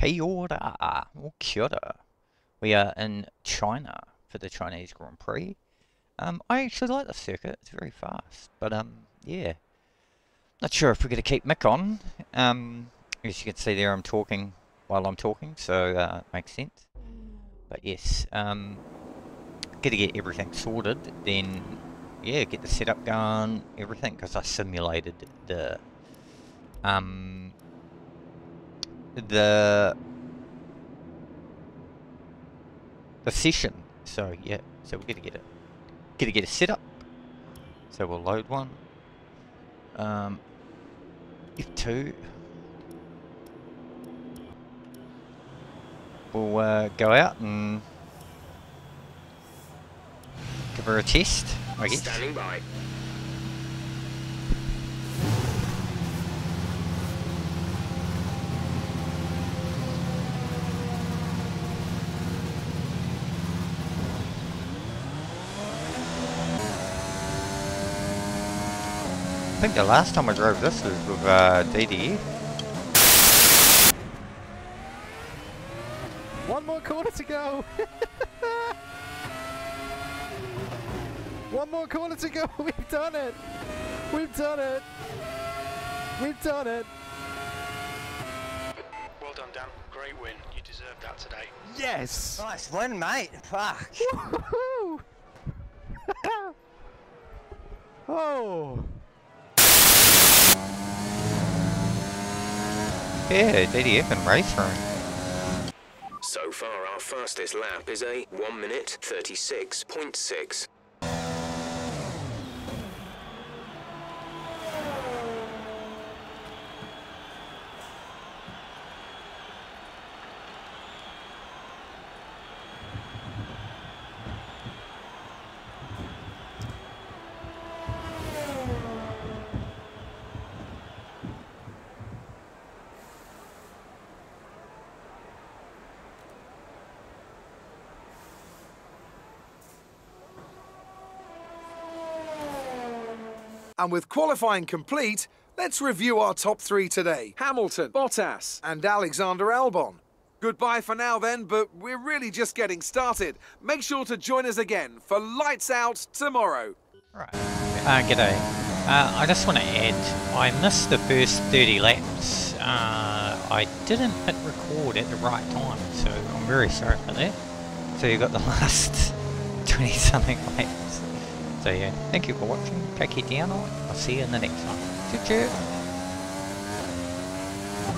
Kia ora. We are in China for the Chinese Grand Prix. I actually like the circuit. It's very fast. But, yeah. Not sure if we're going to keep Mick on. As you can see there, I'm talking while I'm talking. So, it makes sense. But, yes. Got to get everything sorted. Then, yeah, get the setup going. Everything. Because I simulated the session, so yeah, so we're gonna get a setup. So we'll load one. F2. We'll go out and give her a test, I guess. Standing by. I think the last time I drove this was with DDE. One more corner to go! One more corner to go! We've done it! We've done it! We've done it! Well done, Dan. Great win. You deserved that today. Yes! Nice win, mate! Fuck! Woohoo! Oh! Yeah, DDF and Race Room. So far, our fastest lap is a 1:36.6. And with qualifying complete, let's review our top three today. Hamilton, Bottas, and Alexander Albon. Goodbye for now then, but we're really just getting started. Make sure to join us again for Lights Out tomorrow. Right, g'day. I just want to add, I missed the first 30 laps. I didn't hit record at the right time, so I'm very sorry for that. So you've got the last 20-something laps. So yeah, thank you for watching, take it down, I'll see you in the next one.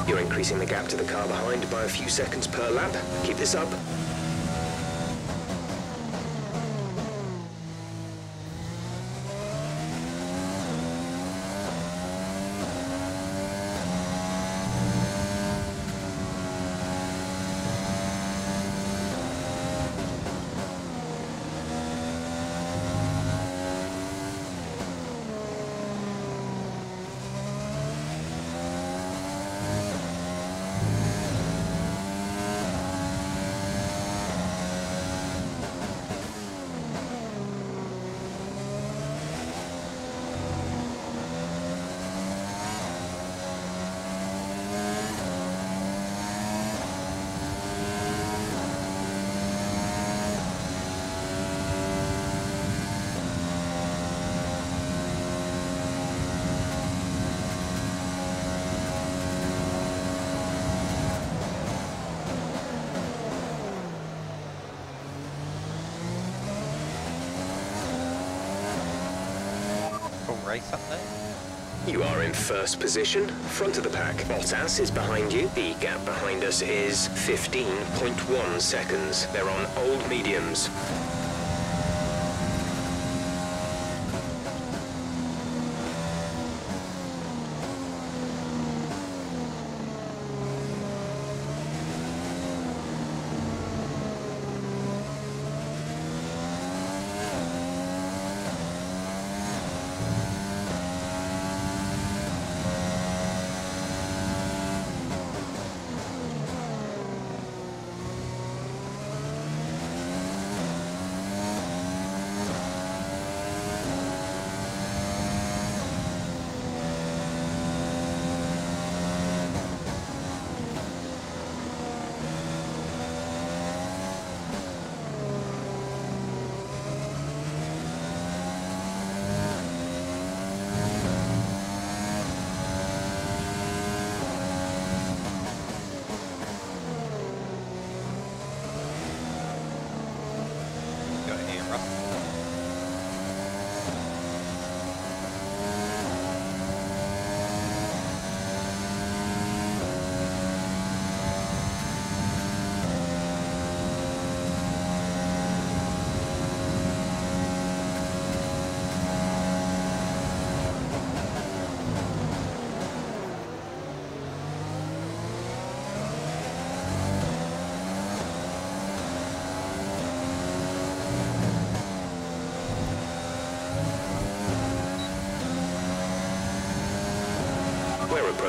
Choo-choo! You're increasing the gap to the car behind by a few seconds per lap. Keep this up. Race up there. You are in first position, front of the pack. Bottas is behind you. The gap behind us is 15.1 seconds. They're on old mediums.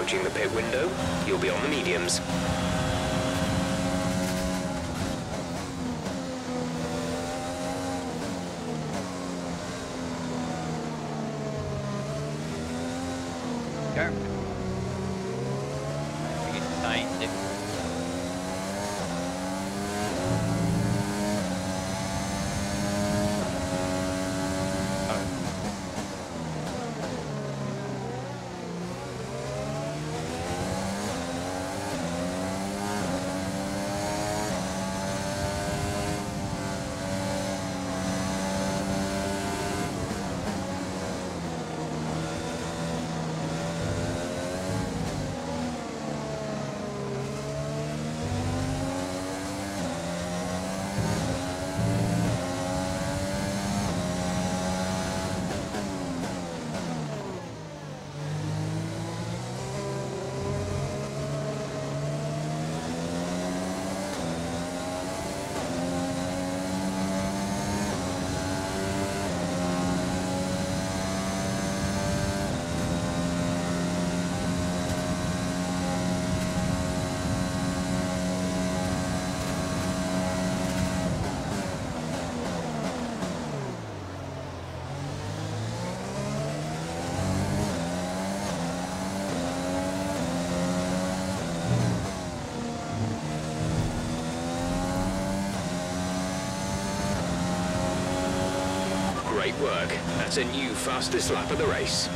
approaching the pit window, you'll be on the mediums. Great work. That's a new fastest lap of the race.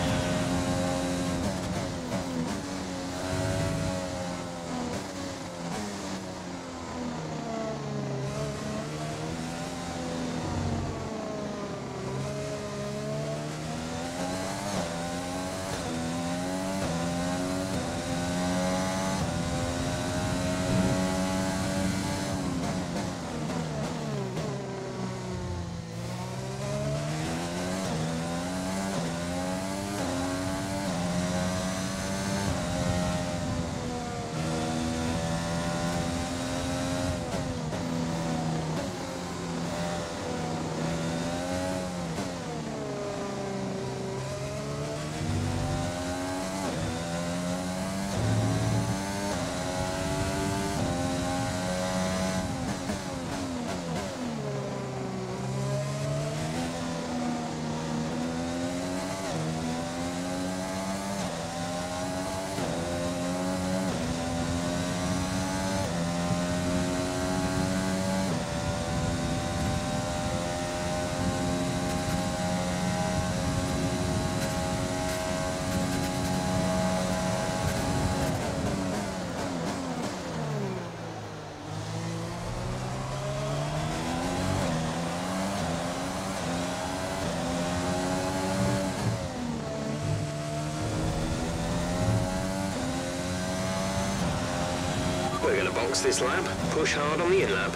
We're going to box this lap, push hard on the in-lap.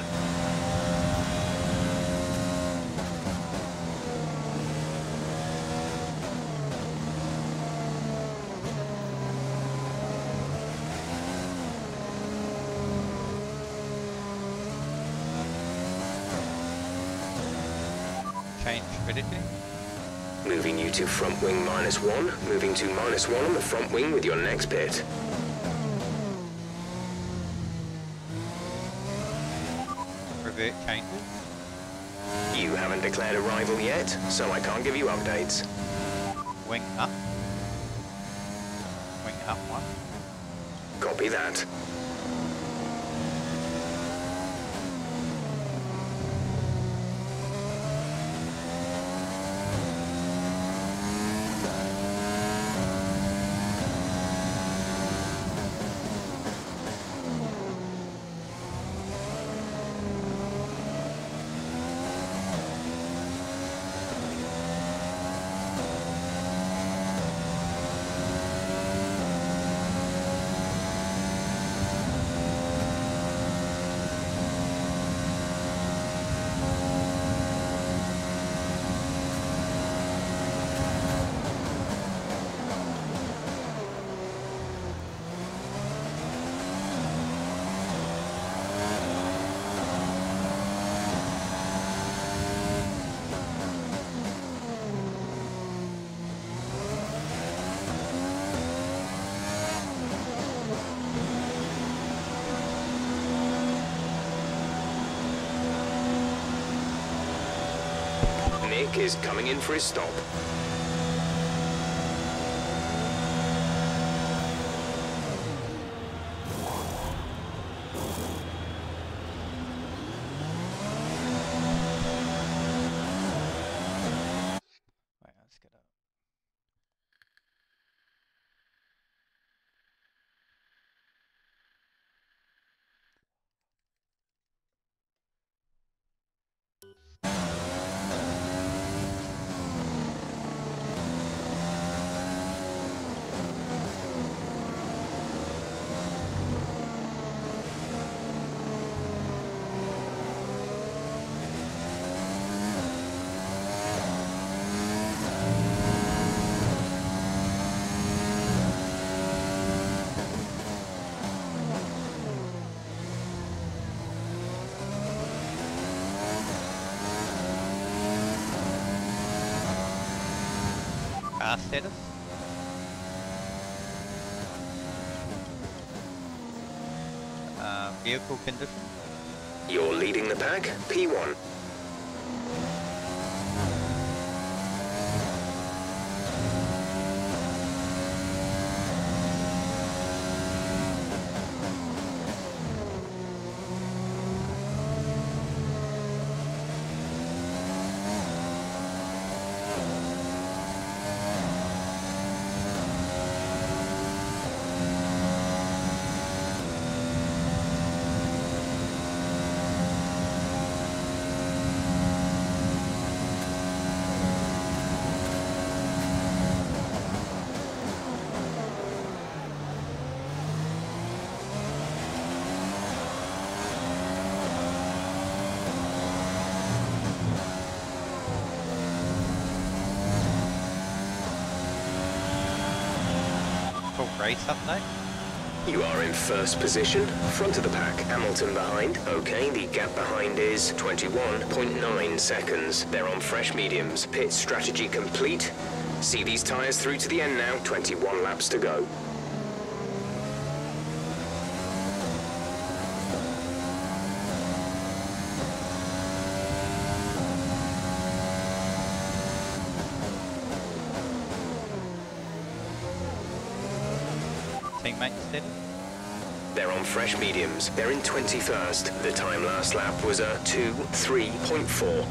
Change validity. Moving you to front wing -1, moving to -1 on the front wing with your next pit. Changes. You haven't declared arrival yet, so I can't give you updates. Wing up. Wing up 1. Copy that. Mick is coming in for his stop. Status. Vehicle condition. You're leading the pack, P1. You are in first position, front of the pack, Hamilton behind. Okay, the gap behind is 21.9 seconds. They're on fresh mediums. Pit strategy complete. See these tyres through to the end now, 21 laps to go. They're on fresh mediums. They're in 21st. The time last lap was a 2:03.4.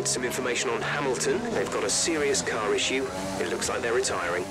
provides some information on Hamilton. They've got a serious car issue. It looks like they're retiring.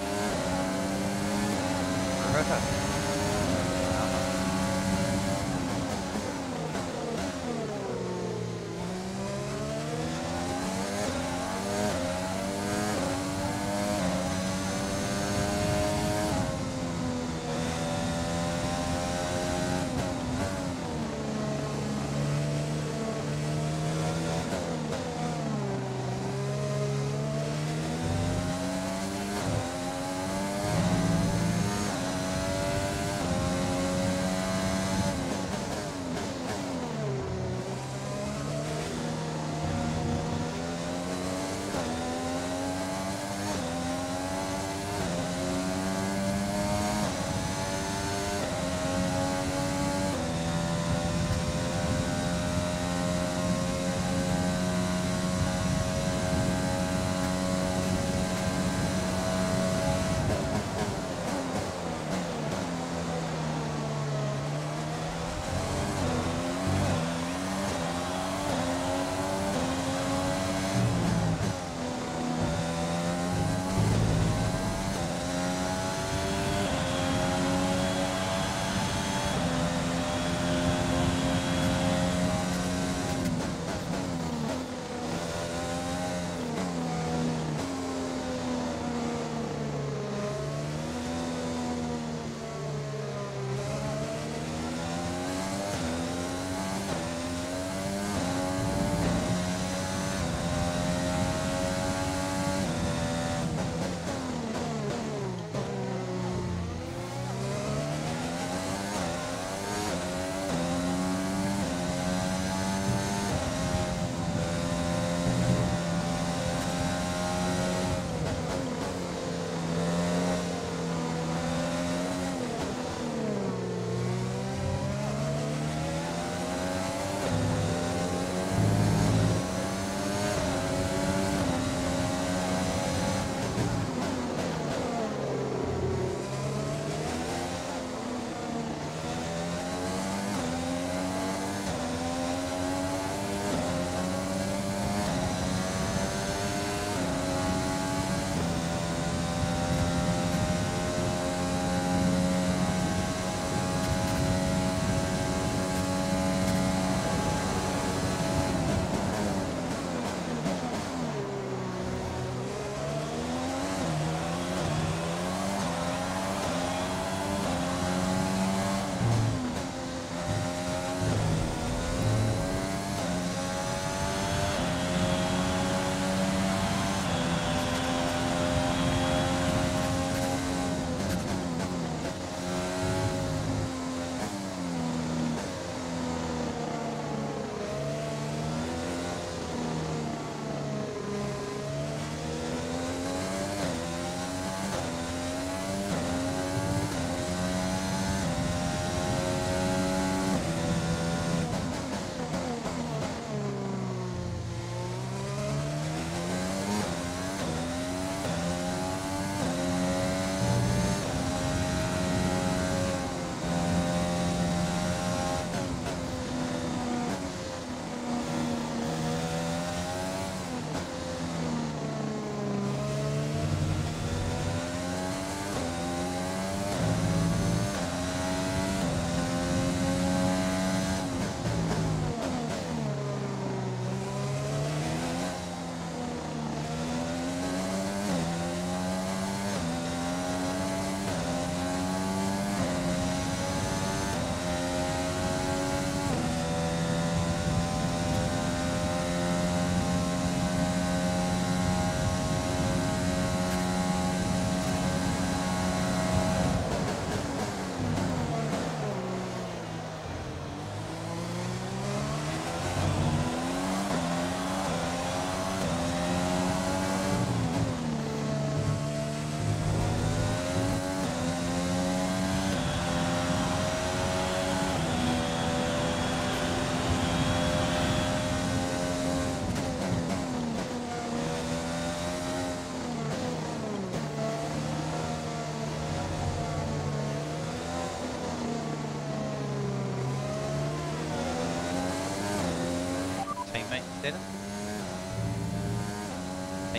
Mate, dinner?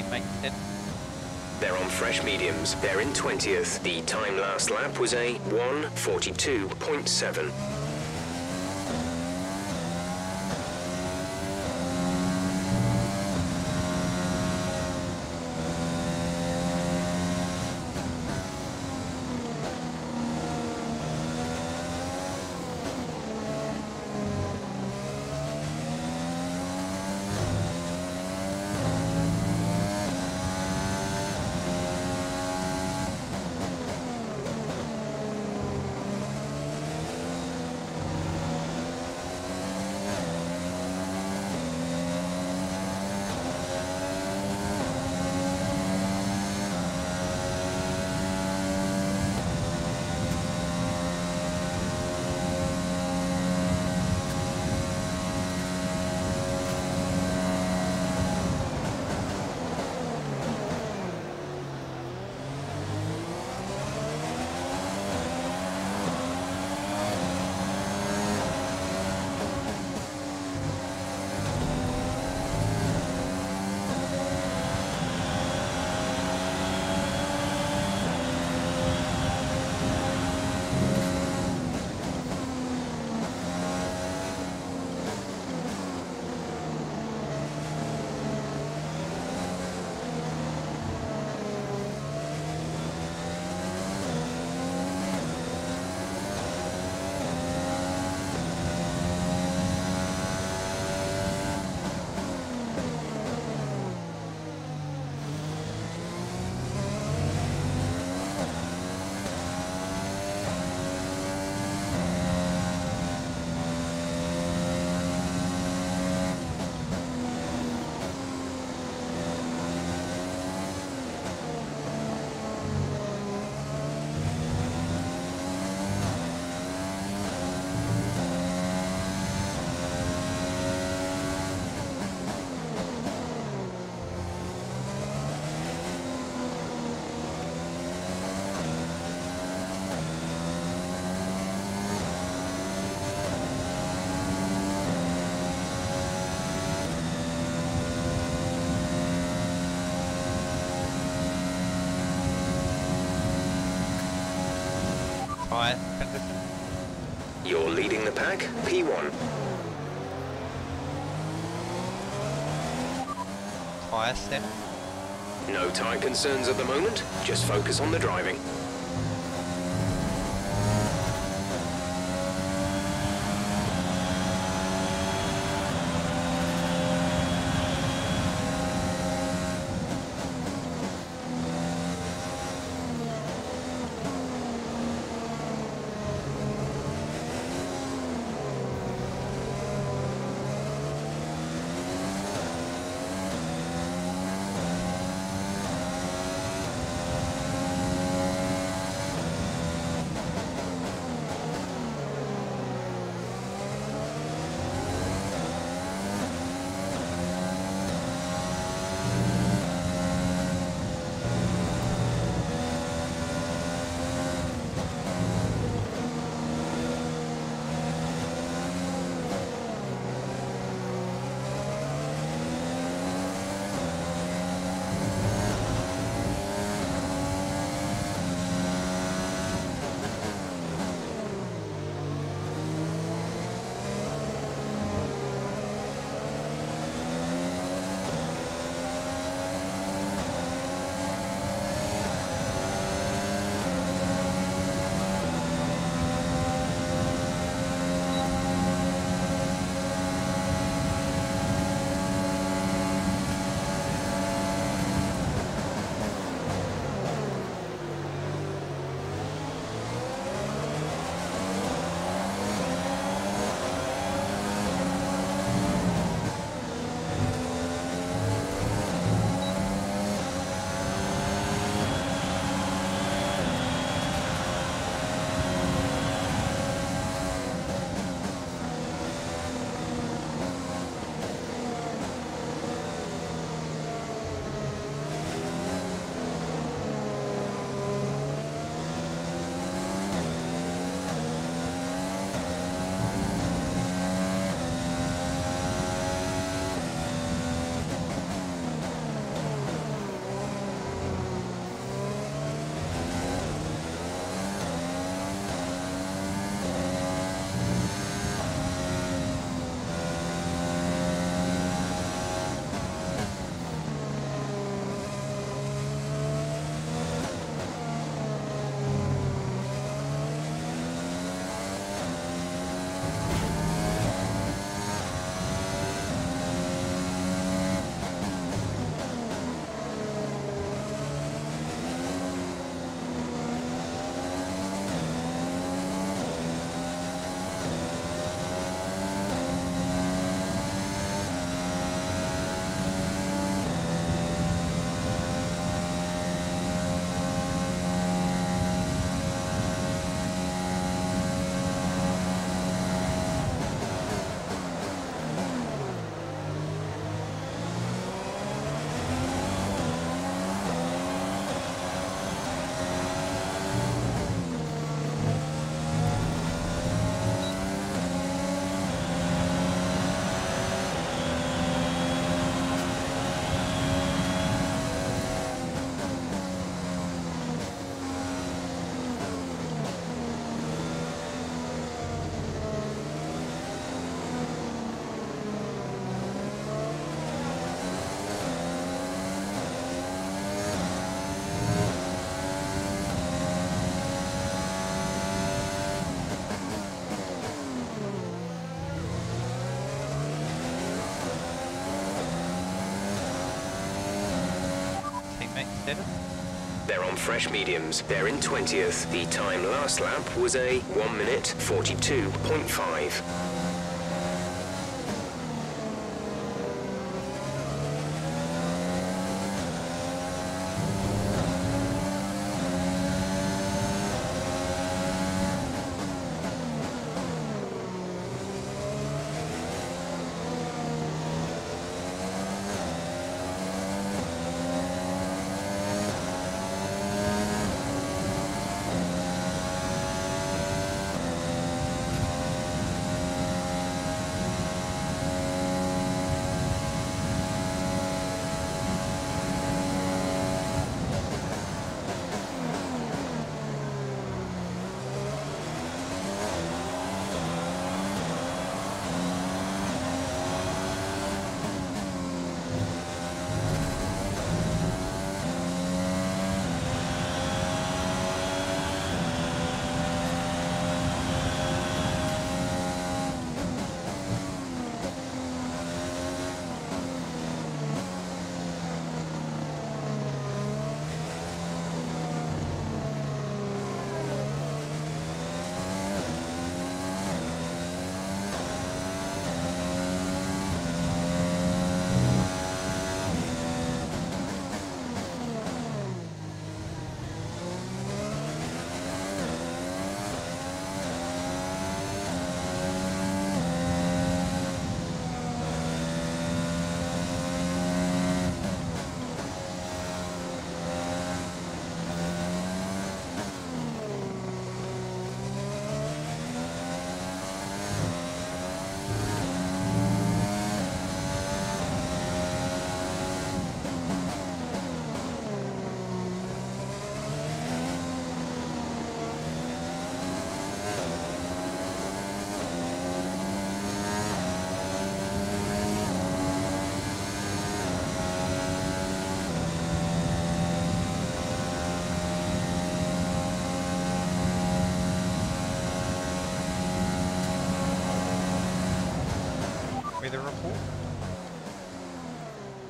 think makes it. They're on fresh mediums. They're in 20th. The time last lap was a 1:42.7. You're leading the pack, P1. Tyre step. No tyre concerns at the moment, just focus on the driving. on fresh mediums. They're in 20th. The time last lap was a 1:42.5.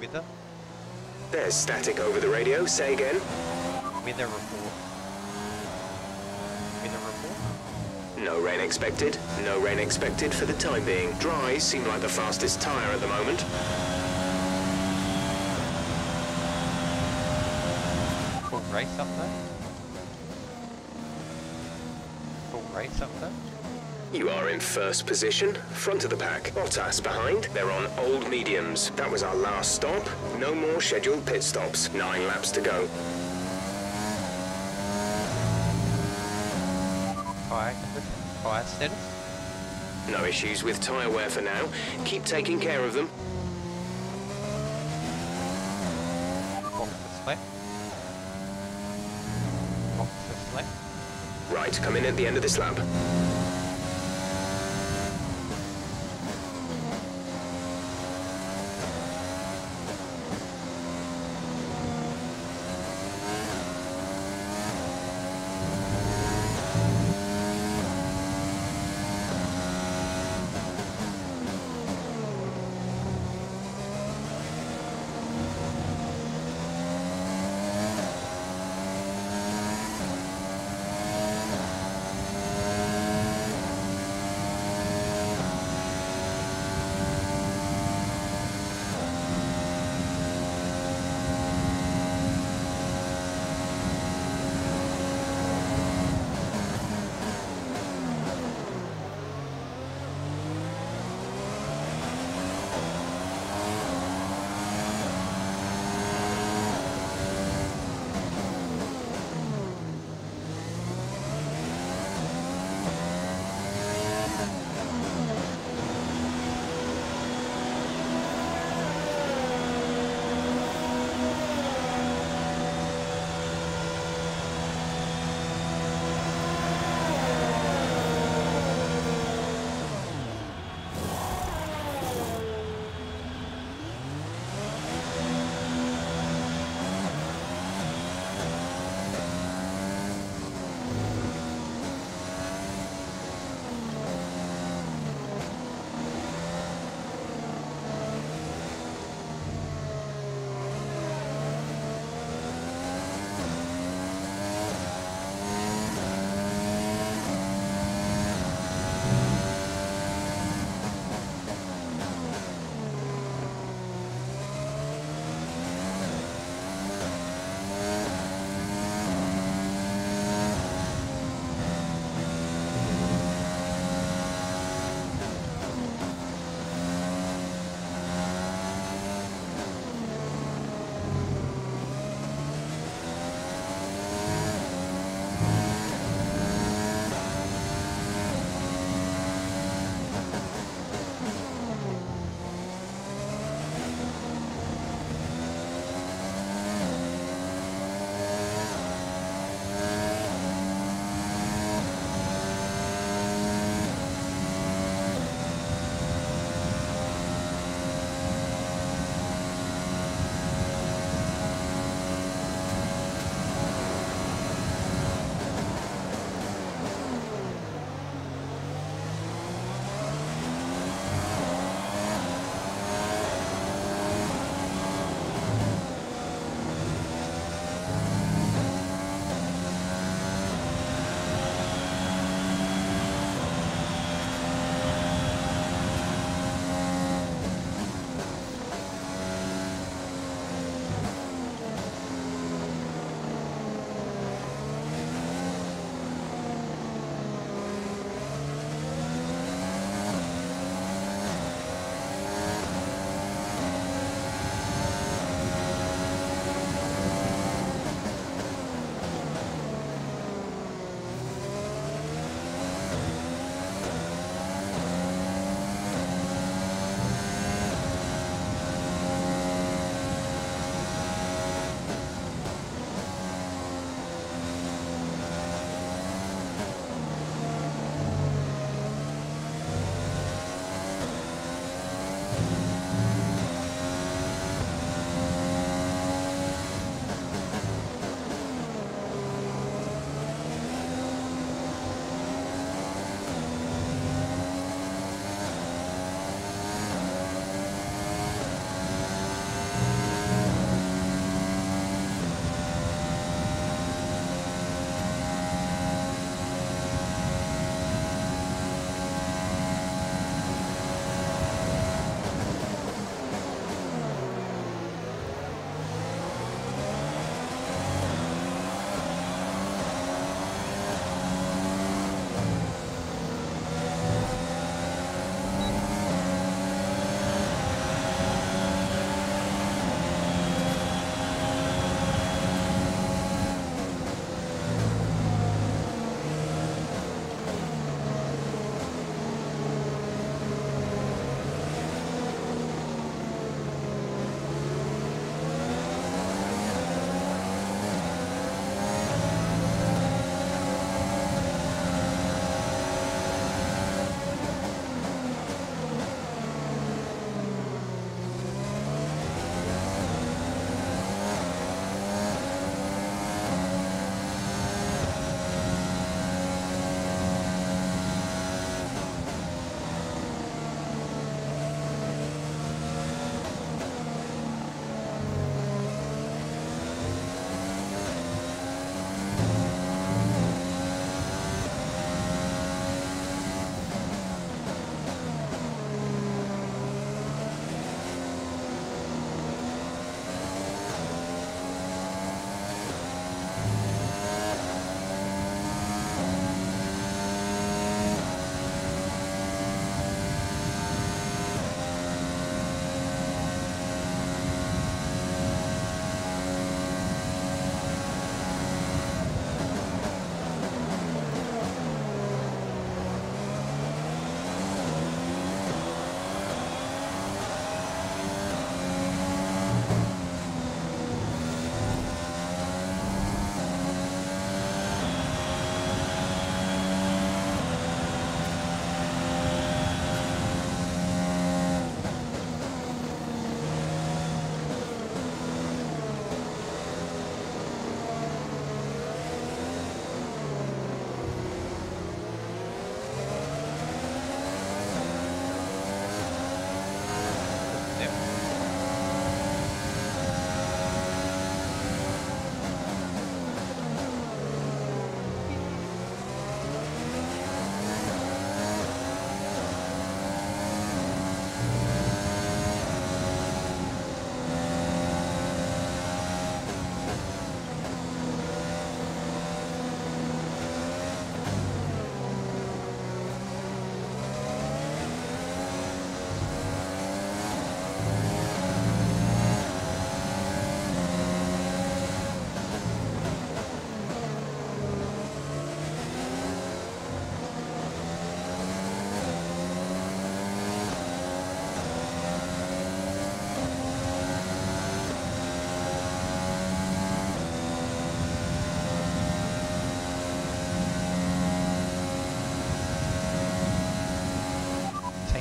Weather? There's static over the radio, say again. Weather report. Weather report? No rain expected. No rain expected for the time being. Dry seem like the fastest tyre at the moment. Full race up there? Full race up there? You are in first position, front of the pack. Bottas behind, they're on old mediums. That was our last stop. No more scheduled pit stops. 9 laps to go. Tyre status? No issues with tyre wear for now. Keep taking care of them. Boxes left. Right, come in at the end of this lap.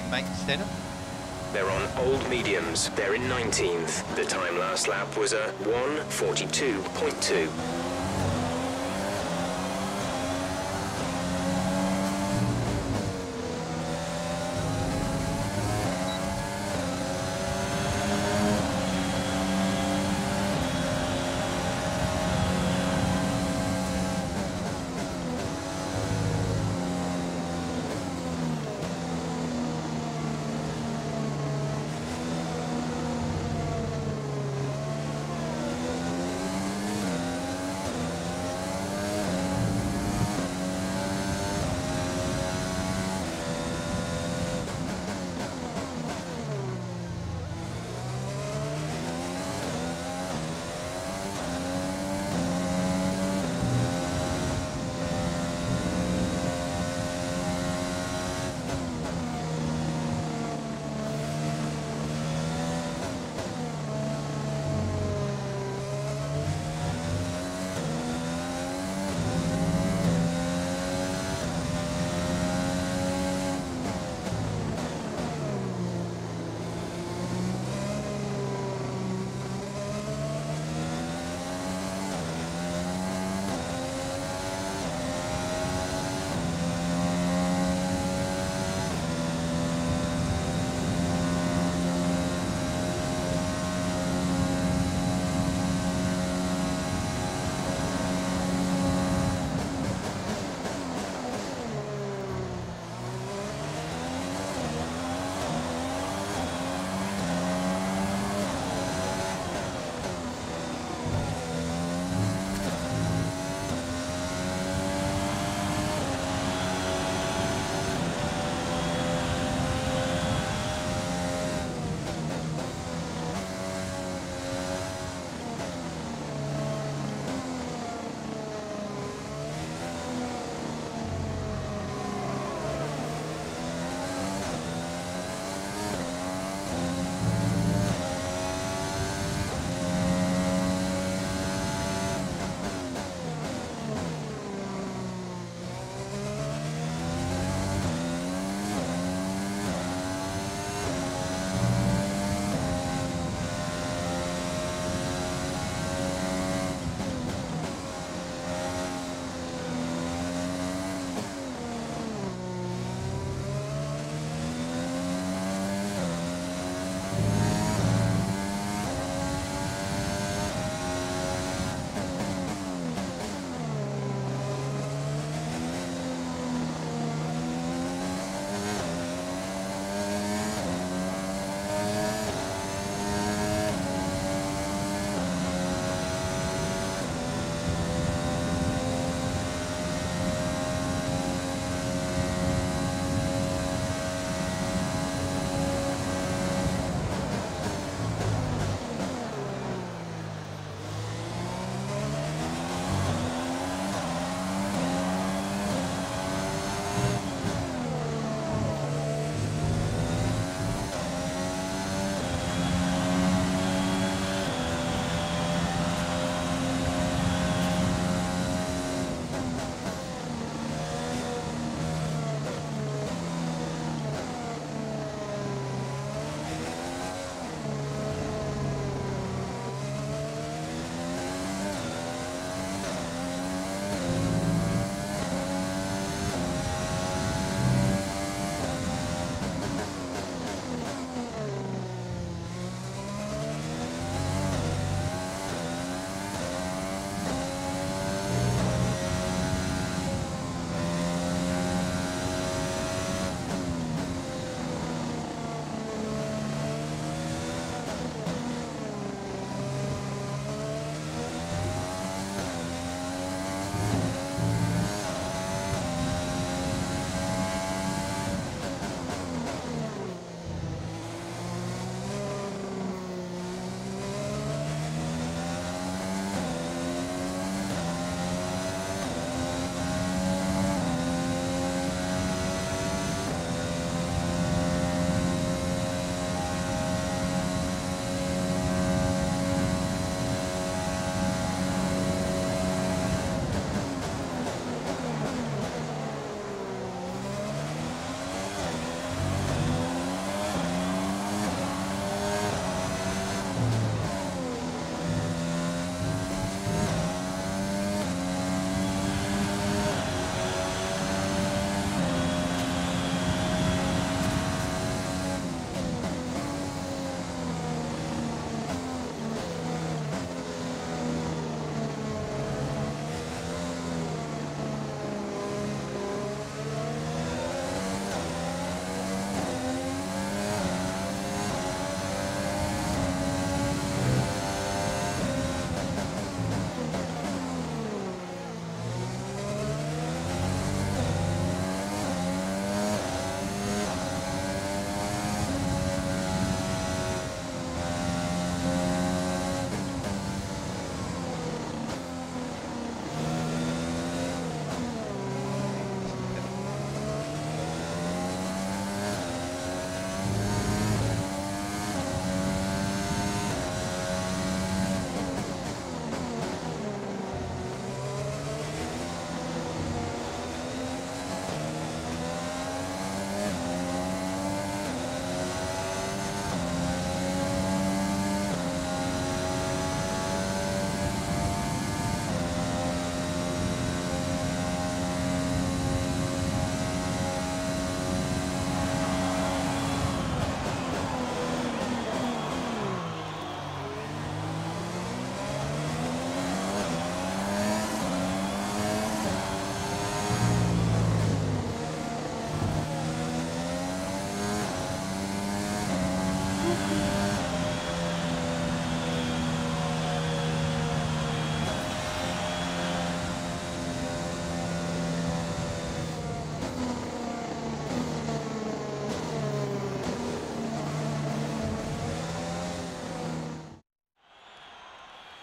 mate, Stenham? They're on old mediums. They're in 19th. The time last lap was a 1:42.2.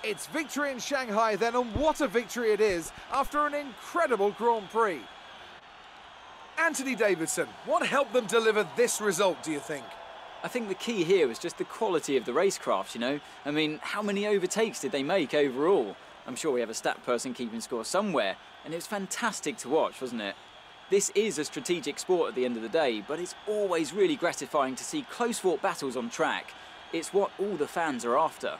It's victory in Shanghai then, and what a victory it is after an incredible Grand Prix. Anthony Davidson, what helped them deliver this result, do you think? I think the key here was just the quality of the racecraft, you know. I mean, how many overtakes did they make overall? I'm sure we have a stat person keeping score somewhere, and it was fantastic to watch, wasn't it? This is a strategic sport at the end of the day, but it's always really gratifying to see close-fought battles on track. It's what all the fans are after.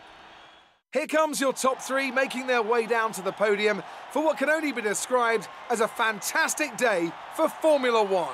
Here comes your top three, making their way down to the podium for what can only be described as a fantastic day for Formula One.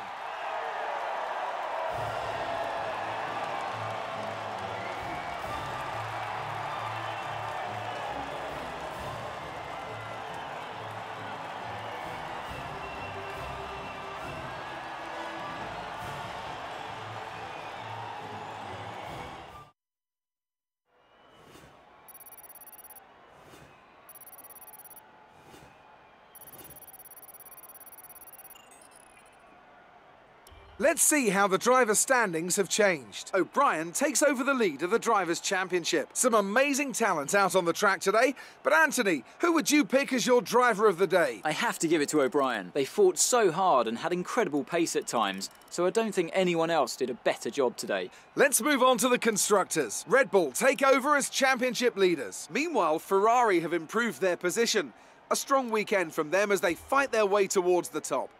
Let's see how the driver's standings have changed. O'Brien takes over the lead of the Drivers' Championship. Some amazing talent out on the track today. But Anthony, who would you pick as your driver of the day? I have to give it to O'Brien. They fought so hard and had incredible pace at times, so I don't think anyone else did a better job today. Let's move on to the constructors. Red Bull take over as championship leaders. Meanwhile, Ferrari have improved their position. A strong weekend from them as they fight their way towards the top.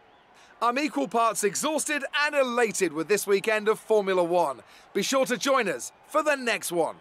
I'm equal parts exhausted and elated with this weekend of Formula One. Be sure to join us for the next one.